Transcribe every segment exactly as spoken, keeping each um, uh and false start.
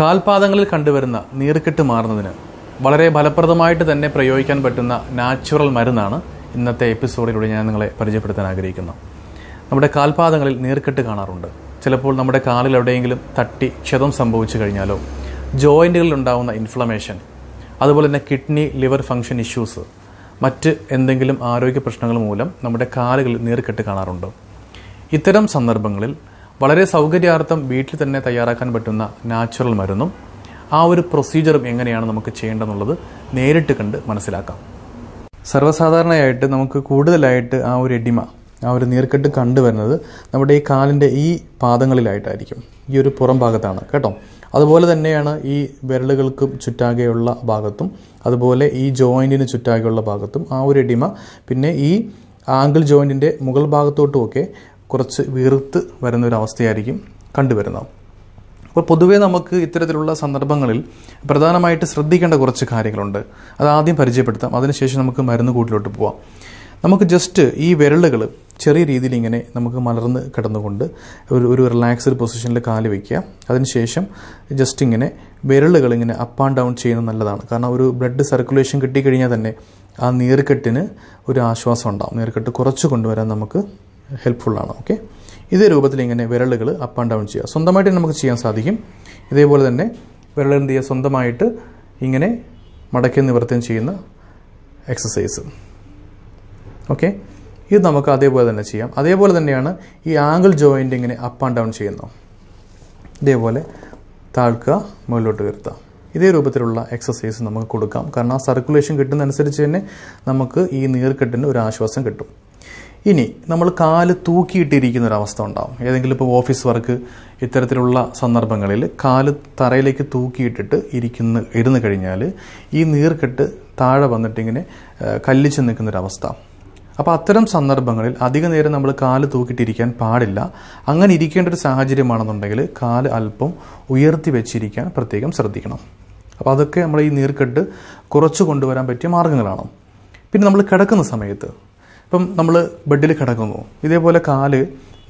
കാൽപാദങ്ങളിൽ കണ്ടുവരുന്ന നീർക്കെട്ട് മാറുന്നതിന് വളരെ ഫലപ്രദമായിട്ട് തന്നെ പ്രയോഗിക്കാൻ പറ്റുന്ന നാച്ചുറൽ മരുന്നാണ് ഇന്നത്തെ എപ്പിസോഡിലൂടെ ഞാൻ നിങ്ങളെ പരിചയപ്പെടുത്താൻ ആഗ്രഹിക്കുന്നു. നമ്മുടെ കാൽപാദങ്ങളിൽ നീർക്കെട്ട് കാണാറുണ്ട്. ചിലപ്പോൾ നമ്മുടെ കാലിൽ എവിടെയെങ്കിലും തട്ടി ക്ഷതം സംഭവിച്ചു കഴിഞ്ഞാലോ ജോയിൻറ്റുകളിൽ ഉണ്ടാകുന്ന ഇൻഫ്ലമേഷൻ, അതുപോലെ തന്നെ കിഡ്നി ലിവർ ഫംഗ്ഷൻ ഇഷ്യൂസ്, മറ്റ് എന്തെങ്കിലും ആരോഗ്യ പ്രശ്നങ്ങൾ മൂലം നമ്മുടെ കാലുകളിൽ നീർക്കെട്ട് കാണാറുണ്ട്. ഇത്തരം സന്ദർഭങ്ങളിൽ വളരെ സൗകര്യാർത്ഥം വീട്ടിൽ തന്നെ തയ്യാറാക്കാൻ പറ്റുന്ന നാച്ചുറൽ മരുന്നും ആ ഒരു പ്രൊസീജിയറും എങ്ങനെയാണ് നമുക്ക് ചെയ്യേണ്ടതെന്നുള്ളത് നേരിട്ട് കണ്ട് മനസ്സിലാക്കാം. സർവ്വസാധാരണയായിട്ട് നമുക്ക് കൂടുതലായിട്ട് ആ ഒരു എഡിമ, ആ ഒരു നീർക്കെട്ട് കണ്ടുവരുന്നത് നമ്മുടെ ഈ കാലിൻ്റെ ഈ പാദങ്ങളിലായിട്ടായിരിക്കും, ഈ ഒരു പുറം ഭാഗത്താണ് കേട്ടോ. അതുപോലെ തന്നെയാണ് ഈ വിരലുകൾക്കും ചുറ്റാകെയുള്ള ഭാഗത്തും, അതുപോലെ ഈ ജോയിൻറ്റിന് ചുറ്റാകെയുള്ള ഭാഗത്തും ആ ഒരു എഡിമ, പിന്നെ ഈ ആങ്കിൾ ജോയിൻറ്റിൻ്റെ മുകൾ ഭാഗത്തോട്ടുമൊക്കെ കുറച്ച് വീർത്ത് വരുന്നൊരവസ്ഥയായിരിക്കും കണ്ടുവരുന്നത്. അപ്പോൾ പൊതുവേ നമുക്ക് ഇത്തരത്തിലുള്ള സന്ദർഭങ്ങളിൽ പ്രധാനമായിട്ട് ശ്രദ്ധിക്കേണ്ട കുറച്ച് കാര്യങ്ങളുണ്ട്. അത് ആദ്യം പരിചയപ്പെടുത്താം, അതിനുശേഷം നമുക്ക് മരുന്ന് കൂട്ടിലോട്ട് പോവാം. നമുക്ക് ജസ്റ്റ് ഈ വിരലുകൾ ചെറിയ രീതിയിൽ ഇങ്ങനെ നമുക്ക് മലർന്ന് കിടന്നുകൊണ്ട് ഒരു ഒരു റിലാക്സ്ഡ് പൊസിഷനിൽ കാല് വയ്ക്കുക. അതിനുശേഷം ജസ്റ്റ് ഇങ്ങനെ വിരലുകൾ ഇങ്ങനെ അപ്പ് ആൻഡ് ഡൗൺ ചെയ്യുന്നത് നല്ലതാണ്. കാരണം ഒരു ബ്ലഡ് സർക്കുലേഷൻ കിട്ടിക്കഴിഞ്ഞാൽ തന്നെ ആ നീർക്കെട്ടിന് ഒരു ആശ്വാസം ഉണ്ടാകും. നീർക്കെട്ട് കുറച്ച് കൊണ്ടുവരാൻ നമുക്ക് ഹെൽപ്ഫുള്ളാണ്. ഓക്കെ, ഇതേ രൂപത്തിൽ ഇങ്ങനെ വിരലുകൾ അപ്പ് ആൻഡ് ഡൗൺ ചെയ്യുക. സ്വന്തമായിട്ട് നമുക്ക് ചെയ്യാൻ സാധിക്കും. ഇതേപോലെ തന്നെ വിരലുകൾ എന്ത് ചെയ്യുക, സ്വന്തമായിട്ട് ഇങ്ങനെ മടക്കി നിവർത്തുകയും ചെയ്യുന്ന എക്സസൈസ്. ഓക്കെ, ഇത് നമുക്ക് അതേപോലെ തന്നെ ചെയ്യാം. അതേപോലെ തന്നെയാണ് ഈ ആംഗിൾ ജോയിൻ്റ് ഇങ്ങനെ അപ്പ് ആൻഡ് ഡൗൺ ചെയ്യുന്നു. ഇതേപോലെ താഴ്ക്കുക, മുകളിലോട്ട് വരുത്തുക. ഇതേ രൂപത്തിലുള്ള എക്സസൈസ് നമുക്ക് കൊടുക്കാം. കാരണം ആ സർക്കുലേഷൻ കിട്ടുന്നതനുസരിച്ച് തന്നെ നമുക്ക് ഈ നീർക്കെട്ടിന് ഒരു ആശ്വാസം കിട്ടും. ഇനി നമ്മൾ കാല് തൂക്കിയിട്ടിരിക്കുന്ന ഒരവസ്ഥ ഉണ്ടാകും. ഏതെങ്കിലും ഇപ്പോൾ ഓഫീസ് വർക്ക്, ഇത്തരത്തിലുള്ള സന്ദർഭങ്ങളിൽ കാല് തറയിലേക്ക് തൂക്കിയിട്ടിട്ട് ഇരിക്കുന്ന ഇരുന്ന് കഴിഞ്ഞാൽ ഈ നീർക്കെട്ട് താഴെ വന്നിട്ടിങ്ങനെ കല്ലിച്ച് നിൽക്കുന്നൊരവസ്ഥ. അപ്പോൾ അത്തരം സന്ദർഭങ്ങളിൽ അധിക നേരം നമ്മൾ കാല് തൂക്കിയിട്ടിരിക്കാൻ പാടില്ല. അങ്ങനെ ഇരിക്കേണ്ട ഒരു സാഹചര്യമാണെന്നുണ്ടെങ്കിൽ കാല് അല്പം ഉയർത്തി വെച്ചിരിക്കാൻ പ്രത്യേകം ശ്രദ്ധിക്കണം. അപ്പോൾ അതൊക്കെ നമ്മൾ ഈ നീർക്കെട്ട് കുറച്ച് കൊണ്ടുവരാൻ പറ്റിയ മാർഗ്ഗങ്ങളാണ്. പിന്നെ നമ്മൾ കിടക്കുന്ന സമയത്ത്, ഇപ്പം നമ്മൾ ബെഡിൽ കിടക്കുന്നു, ഇതേപോലെ കാല്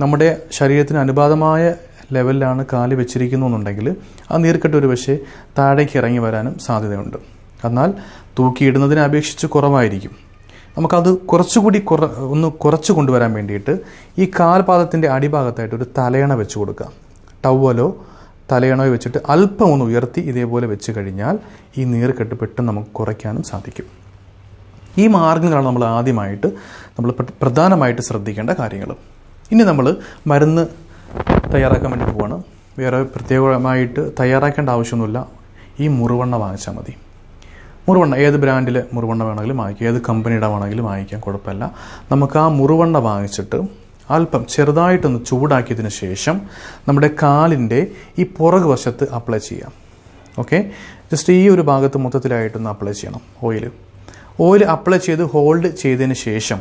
നമ്മുടെ ശരീരത്തിന് അനുപാതമായ ലെവലിലാണ് കാല് വെച്ചിരിക്കുന്നു എന്നുണ്ടെങ്കിൽ ആ നീർക്കെട്ട് ഒരു പക്ഷേ താഴേക്ക് ഇറങ്ങി വരാനും സാധ്യതയുണ്ട്. എന്നാൽ തൂക്കിയിടുന്നതിനെ അപേക്ഷിച്ച് കുറവായിരിക്കും. നമുക്കത് കുറച്ചുകൂടി കുറ ഒന്ന് കുറച്ച് കൊണ്ടുവരാൻ വേണ്ടിയിട്ട് ഈ കാൽപാദത്തിൻ്റെ അടിഭാഗത്തായിട്ട് ഒരു തലയണ വെച്ച് കൊടുക്കുക. ടവ്വലോ തലയണയോ വെച്ചിട്ട് അല്പം ഒന്ന് ഉയർത്തി ഇതേപോലെ വെച്ച് കഴിഞ്ഞാൽ ഈ നീർക്കെട്ട് പെട്ടെന്ന് നമുക്ക് കുറയ്ക്കാനും സാധിക്കും. ഈ മാർഗ്ഗങ്ങളാണ് നമ്മൾ ആദ്യമായിട്ട് നമ്മൾ പ്രധാനമായിട്ട് ശ്രദ്ധിക്കേണ്ട കാര്യങ്ങൾ. ഇനി നമ്മൾ മരുന്ന് തയ്യാറാക്കാൻ വേണ്ടി പോവാണ്. വേറെ പ്രത്യേകമായിട്ട് തയ്യാറാക്കേണ്ട ആവശ്യമൊന്നുമില്ല. ഈ മുറുവണ്ണ വാങ്ങിച്ചാൽ മതി. മുറുവണ്ണ ഏത് ബ്രാൻഡിലെ മുറുവണ്ണ വേണമെങ്കിലും വാങ്ങിക്കാം, ഏത് കമ്പനിയുടെ വേണമെങ്കിലും വാങ്ങിക്കാം, കുഴപ്പമില്ല. നമുക്ക് ആ മുറുവണ്ണ വാങ്ങിച്ചിട്ട് അല്പം ചെറുതായിട്ടൊന്ന് ചൂടാക്കിയതിന് ശേഷം നമ്മുടെ കാലിൻ്റെ ഈ പുറകു വശത്ത് അപ്ലൈ ചെയ്യാം. ഓക്കെ, ജസ്റ്റ് ഈ ഒരു ഭാഗത്ത് മൊത്തത്തിലായിട്ടൊന്ന് അപ്ലൈ ചെയ്യണം. ഓയിൽ ഓയിൽ അപ്ലൈ ചെയ്ത് ഹോൾഡ് ചെയ്തതിന് ശേഷം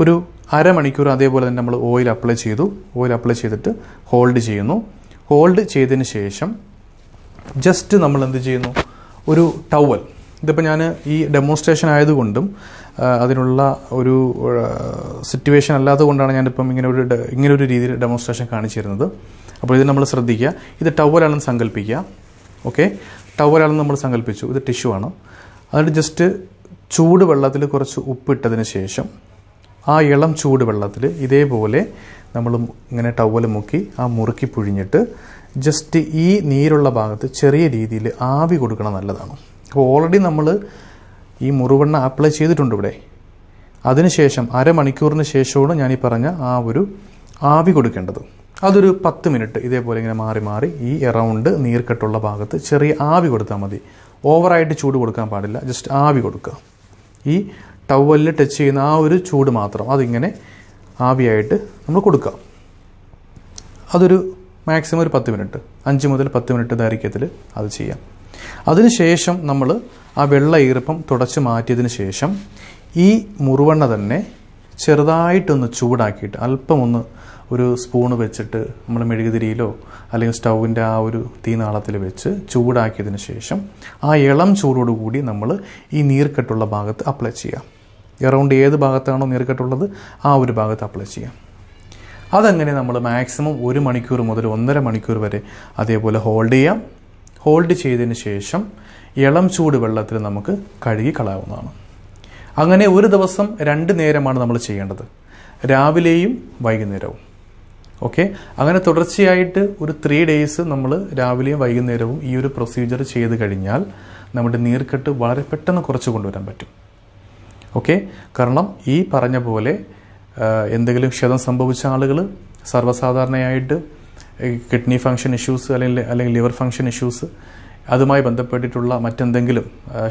ഒരു അരമണിക്കൂർ അതേപോലെ തന്നെ നമ്മൾ ഓയിൽ അപ്ലൈ ചെയ്തു. ഓയിൽ അപ്ലൈ ചെയ്തിട്ട് ഹോൾഡ് ചെയ്യുന്നു. ഹോൾഡ് ചെയ്തതിന് ശേഷം ജസ്റ്റ് നമ്മൾ എന്ത് ചെയ്യുന്നു, ഒരു ടവൽ, ഇതിപ്പോൾ ഞാൻ ഈ ഡെമോൺസ്ട്രേഷൻ ആയതുകൊണ്ടും അതിനുള്ള ഒരു സിറ്റുവേഷൻ അല്ലാത്തതുകൊണ്ടാണ് ഞാനിപ്പം ഇങ്ങനെ ഒരു ഇങ്ങനെ ഒരു രീതിയിൽ ഡെമോൺസ്ട്രേഷൻ കാണിച്ചു തരുന്നത്. അപ്പോൾ ഇത് നമ്മൾ ശ്രദ്ധിക്കുക. ഇത് ടവലാണെന്ന് സങ്കല്പിക്കുക. ഓക്കെ, ടവലാണെന്ന് നമ്മൾ സങ്കല്പിച്ചു. ഇത് ടിഷ്യൂ ആണ്. അതുകൊണ്ട് ജസ്റ്റ് ചൂടുവെള്ളത്തിൽ കുറച്ച് ഉപ്പിട്ടതിന് ശേഷം ആ ഇളം ചൂടുവെള്ളത്തിൽ ഇതേപോലെ നമ്മൾ ഇങ്ങനെ ടവൽ മുക്കി ആ മുറുക്കി പിഴിഞ്ഞിട്ട് ജസ്റ്റ് ഈ നീരുള്ള ഭാഗത്ത് ചെറിയ രീതിയിൽ ആവി കൊടുക്കണം, നല്ലതാണ്. അപ്പോൾ ഓൾറെഡി നമ്മൾ ഈ മുറുവെണ്ണ അപ്ലൈ ചെയ്തിട്ടുണ്ട് ഇവിടെ. അതിനുശേഷം അരമണിക്കൂറിന് ശേഷമാണ് ഞാൻ ഈ പറഞ്ഞ ആ ഒരു ആവി കൊടുക്കേണ്ടത്. അതൊരു പത്ത് മിനിറ്റ് ഇതേപോലെ ഇങ്ങനെ മാറി മാറി ഈ എറൗണ്ട് നീർക്കെട്ടുള്ള ഭാഗത്ത് ചെറിയ ആവി കൊടുത്താൽ മതി. ഓവറായിട്ട് ചൂട് കൊടുക്കാൻ പാടില്ല, ജസ്റ്റ് ആവി കൊടുക്കുക. ഈ ടവലിൽ ടച്ച് ചെയ്യുന്ന ആ ഒരു ചൂട് മാത്രം അതിങ്ങനെ ആവിയായിട്ട് നമ്മൾ കൊടുക്കുക. അതൊരു മാക്സിമം ഒരു പത്ത് മിനിറ്റ്, അഞ്ച് മുതൽ പത്ത് മിനിറ്റ് ദൈർഘ്യത്തിൽ അത് ചെയ്യാം. അതിനുശേഷം നമ്മൾ ആ വെള്ള ഈർപ്പം തുടച്ച് മാറ്റിയതിന് ശേഷം ഈ മുറുവണ്ണ തന്നെ ചെറുതായിട്ടൊന്ന് ചൂടാക്കിയിട്ട് അല്പം ഒന്ന് ഒരു സ്പൂണ് വെച്ചിട്ട് നമ്മൾ മെഴുകുതിരിയിലോ അല്ലെങ്കിൽ സ്റ്റൗവിൻ്റെ ആ ഒരു തീനാളത്തിൽ വെച്ച് ചൂടാക്കിയതിന് ശേഷം ആ ഇളം ചൂടോടുകൂടി നമ്മൾ ഈ നീർക്കെട്ടുള്ള ഭാഗത്ത് അപ്ലൈ ചെയ്യാം. എറൗണ്ട് ഏത് ഭാഗത്താണോ നീർക്കെട്ടുള്ളത് ആ ഒരു ഭാഗത്ത് അപ്ലൈ ചെയ്യാം. അതങ്ങനെ നമ്മൾ മാക്സിമം ഒരു മണിക്കൂർ മുതൽ ഒന്നര മണിക്കൂർ വരെ അതേപോലെ ഹോൾഡ് ചെയ്യാം. hold ചെയ്തതിനു ശേഷം ഇളം ചൂട് വെള്ളത്തിൽ നമുക്ക് കഴുകി കളയാവുന്നതാണ്. അങ്ങനെ ഒരു ദിവസം രണ്ട് നേരമാണ് നമ്മൾ ചെയ്യേണ്ടത്, രാവിലെയും വൈകുന്നേരവും. ഓക്കേ, അങ്ങനെ തുടർച്ചയായിട്ട് ഒരു ത്രീ ഡേയ്സ് നമ്മൾ രാവിലെയും വൈകുന്നേരവും ഈ ഒരു പ്രൊസീജിയർ ചെയ്തു കഴിഞ്ഞാൽ നമ്മുടെ നീർക്കെട്ട് വളരെ പെട്ടെന്ന് കുറച്ച് കൊണ്ടുവരാൻ പറ്റും. ഓക്കേ, കാരണം ഈ പറഞ്ഞ പോലെ എന്തെങ്കിലും ക്ഷതം സംഭവിച്ച ആളുകൾ സർവ്വസാധാരണയായിട്ട് കിഡ്നി ഫംഗ്ഷൻ ഇഷ്യൂസ് അല്ലെങ്കിൽ അല്ലെങ്കിൽ ലിവർ ഫംഗ്ഷൻ ഇഷ്യൂസ് അതുമായി ബന്ധപ്പെട്ടിട്ടുള്ള മറ്റെന്തെങ്കിലും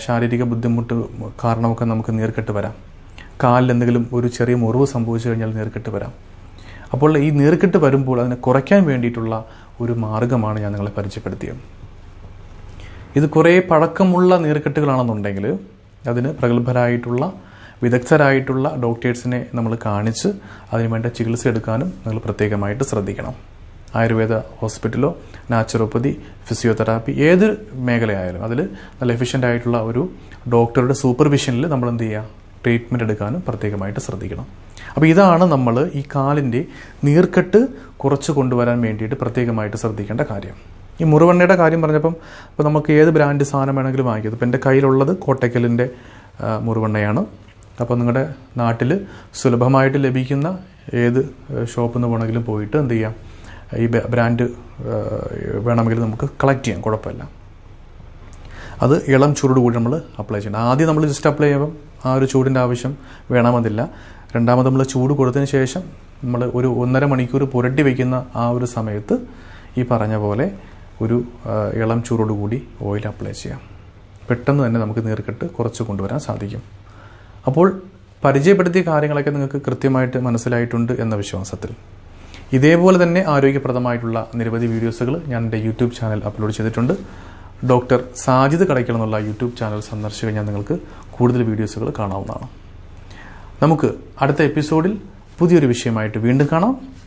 ശാരീരിക ബുദ്ധിമുട്ട് കാരണമൊക്കെ നമുക്ക് നീർക്കെട്ട് വരാം. കാലിലെന്തെങ്കിലും ഒരു ചെറിയ മുറിവ് സംഭവിച്ചു കഴിഞ്ഞാൽ നീർക്കെട്ട് വരാം. അപ്പോൾ ഈ നീർക്കെട്ട് വരുമ്പോൾ അതിനെ കുറയ്ക്കാൻ വേണ്ടിയിട്ടുള്ള ഒരു മാർഗമാണ് ഞാൻ നിങ്ങളെ പരിചയപ്പെടുത്തിയത്. ഇത് കുറേ പഴക്കമുള്ള നീർക്കെട്ടുകളാണെന്നുണ്ടെങ്കിൽ അതിന് പ്രഗത്ഭരായിട്ടുള്ള വിദഗ്ധരായിട്ടുള്ള ഡോക്ടേഴ്സിനെ നമ്മൾ കാണിച്ച് അതിനുവേണ്ട ചികിത്സ എടുക്കാനും നിങ്ങൾ പ്രത്യേകമായിട്ട് ശ്രദ്ധിക്കണം. ആയുർവേദ ഹോസ്പിറ്റലോ നാച്ചുറോപ്പതി ഫിസിയോതെറാപ്പി ഏത് മേഖലയായാലും അതിൽ നല്ല എഫിഷ്യൻ്റായിട്ടുള്ള ഒരു ഡോക്ടറുടെ സൂപ്പർവിഷനിൽ നമ്മൾ എന്ത് ചെയ്യുക, ട്രീറ്റ്മെൻറ്റ് എടുക്കാനും പ്രത്യേകമായിട്ട് ശ്രദ്ധിക്കണം. അപ്പോൾ ഇതാണ് നമ്മൾ ഈ കാലിൻ്റെ നീർക്കെട്ട് കുറച്ച് കൊണ്ടുവരാൻ വേണ്ടിയിട്ട് പ്രത്യേകമായിട്ട് ശ്രദ്ധിക്കേണ്ട കാര്യം. ഈ മുറിവെണ്ണയുടെ കാര്യം പറഞ്ഞപ്പം ഇപ്പോൾ നമുക്ക് ഏത് ബ്രാൻഡ് സാധനം വേണമെങ്കിലും വാങ്ങിക്കാം. ഇപ്പോൾ എൻ്റെ കയ്യിലുള്ളത് കോട്ടയ്ക്കലിൻ്റെ മുറിവെണ്ണയാണ്. അപ്പോൾ നിങ്ങളുടെ നാട്ടിൽ സുലഭമായിട്ട് ലഭിക്കുന്ന ഏത് ഷോപ്പിൽ നിന്ന് വേണമെങ്കിലും പോയിട്ട് എന്ത് ചെയ്യാം, ഈ ബ്രാൻഡ് വേണമെങ്കിൽ നമുക്ക് കളക്ട് ചെയ്യാം, കുഴപ്പമില്ല. അത് ഇളം ചൂടോട് കൂടി നമ്മൾ അപ്ലൈ ചെയ്യണം. ആദ്യം നമ്മൾ ജസ്റ്റ് അപ്ലൈ ചെയ്യുമ്പം ആ ഒരു ചൂടിൻ്റെ ആവശ്യം വേണമെന്നില്ല. രണ്ടാമത് നമ്മൾ ചൂട് കൊടുത്തതിന് ശേഷം നമ്മൾ ഒരു ഒന്നര മണിക്കൂർ പുരട്ടി വയ്ക്കുന്ന ആ ഒരു സമയത്ത് ഈ പറഞ്ഞ പോലെ ഒരു ഇളം ചൂടോട് കൂടി ഓയിൽ അപ്ലൈ ചെയ്യാം. പെട്ടെന്ന് തന്നെ നമുക്ക് നീർക്കെട്ട് കുറച്ച് കൊണ്ടുവരാൻ സാധിക്കും. അപ്പോൾ പരിചയപ്പെടുത്തിയ കാര്യങ്ങളൊക്കെ നിങ്ങൾക്ക് കൃത്യമായിട്ട് മനസ്സിലായിട്ടുണ്ട് എന്ന വിശ്വാസത്തിൽ, ഇതേപോലെ തന്നെ ആരോഗ്യപ്രദമായിട്ടുള്ള നിരവധി വീഡിയോസുകൾ ഞാൻ എൻ്റെ യൂട്യൂബ് ചാനൽ അപ്ലോഡ് ചെയ്തിട്ടുണ്ട്. ഡോക്ടർ സാജിദ് കടയ്ക്കൽ എന്നുള്ള യൂട്യൂബ് ചാനൽ സന്ദർശിച്ച് ഞാൻ നിങ്ങൾക്ക് കൂടുതൽ വീഡിയോസുകൾ കാണാവുന്നതാണ്. നമുക്ക് അടുത്ത എപ്പിസോഡിൽ പുതിയൊരു വിഷയമായിട്ട് വീണ്ടും കാണാം.